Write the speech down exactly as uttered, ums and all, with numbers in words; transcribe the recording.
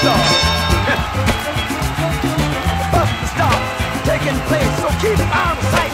stars. Above the stars, taking place, so keep on sight.